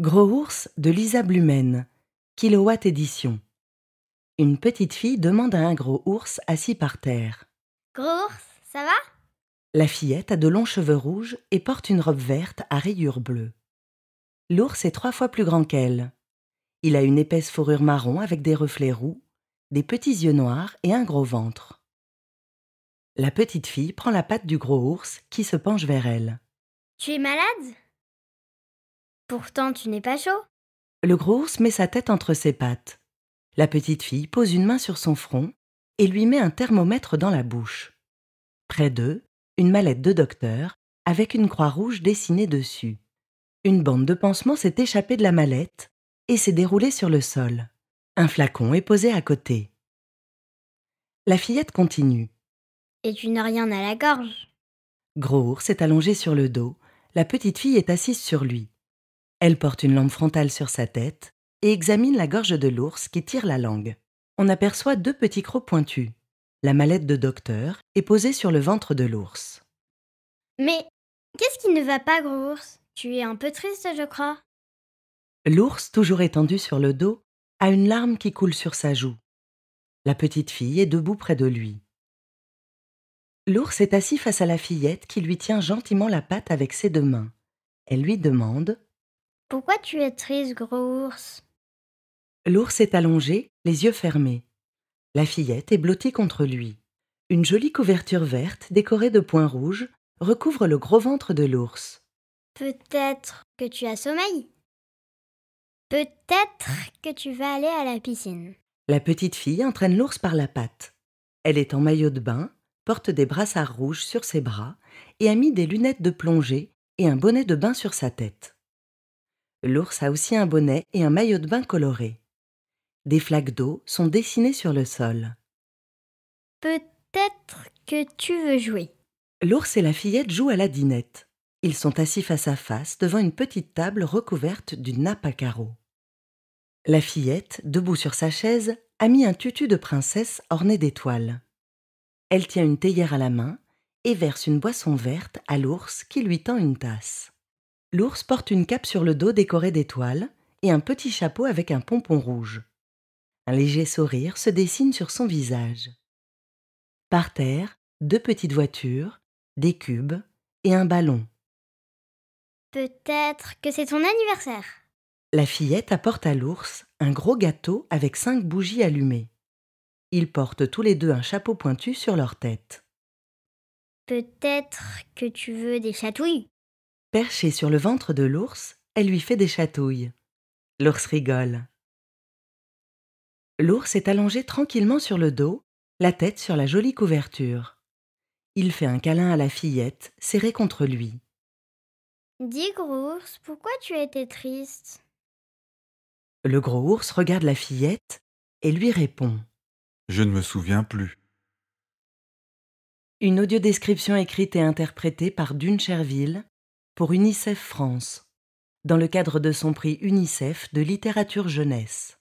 Gros Ours de Lisa Blumen, Kilowatt Edition. Une petite fille demande à un gros ours assis par terre. « Gros ours, ça va ?» La fillette a de longs cheveux rouges et porte une robe verte à rayures bleues. L'ours est 3 fois plus grand qu'elle. Il a une épaisse fourrure marron avec des reflets roux, des petits yeux noirs et un gros ventre. La petite fille prend la patte du gros ours qui se penche vers elle. « Tu es malade ? Pourtant, tu n'es pas chaud. » Le gros ours met sa tête entre ses pattes. La petite fille pose une main sur son front et lui met un thermomètre dans la bouche. Près d'eux, une mallette de docteur avec une croix rouge dessinée dessus. Une bande de pansement s'est échappée de la mallette et s'est déroulée sur le sol. Un flacon est posé à côté. La fillette continue. « Et tu n'as rien à la gorge. » Gros ours est allongé sur le dos, la petite fille est assise sur lui. Elle porte une lampe frontale sur sa tête et examine la gorge de l'ours qui tire la langue. On aperçoit 2 petits crocs pointus. La mallette de docteur est posée sur le ventre de l'ours. « Mais qu'est-ce qui ne va pas, gros ours? Tu es un peu triste, je crois. » L'ours, toujours étendu sur le dos, a une larme qui coule sur sa joue. La petite fille est debout près de lui. L'ours est assis face à la fillette qui lui tient gentiment la patte avec ses 2 mains. Elle lui demande: « Pourquoi tu es triste, gros ours ?» L'ours est allongé, les yeux fermés. La fillette est blottie contre lui. Une jolie couverture verte, décorée de points rouges, recouvre le gros ventre de l'ours. « Peut-être que tu as sommeil. Peut-être que tu vas aller à la piscine. » La petite fille entraîne l'ours par la patte. Elle est en maillot de bain, porte des brassards rouges sur ses bras et a mis des lunettes de plongée et un bonnet de bain sur sa tête. L'ours a aussi un bonnet et un maillot de bain coloré. Des flaques d'eau sont dessinées sur le sol. « Peut-être que tu veux jouer. » L'ours et la fillette jouent à la dinette. Ils sont assis face à face devant une petite table recouverte d'une nappe à carreaux. La fillette, debout sur sa chaise, a mis un tutu de princesse orné d'étoiles. Elle tient une théière à la main et verse une boisson verte à l'ours qui lui tend une tasse. L'ours porte une cape sur le dos décorée d'étoiles et un petit chapeau avec un pompon rouge. Un léger sourire se dessine sur son visage. Par terre, 2 petites voitures, des cubes et un ballon. « Peut-être que c'est ton anniversaire. » La fillette apporte à l'ours un gros gâteau avec 5 bougies allumées. Ils portent tous les 2 un chapeau pointu sur leur tête. « Peut-être que tu veux des chatouilles. » Perchée sur le ventre de l'ours, elle lui fait des chatouilles. L'ours rigole. L'ours est allongé tranquillement sur le dos, la tête sur la jolie couverture. Il fait un câlin à la fillette, serrée contre lui. « Dis, gros ours, pourquoi tu étais triste ?» Le gros ours regarde la fillette et lui répond: « Je ne me souviens plus. » Une audiodescription écrite et interprétée par Dune Cherville pour UNICEF France, dans le cadre de son prix UNICEF de littérature jeunesse.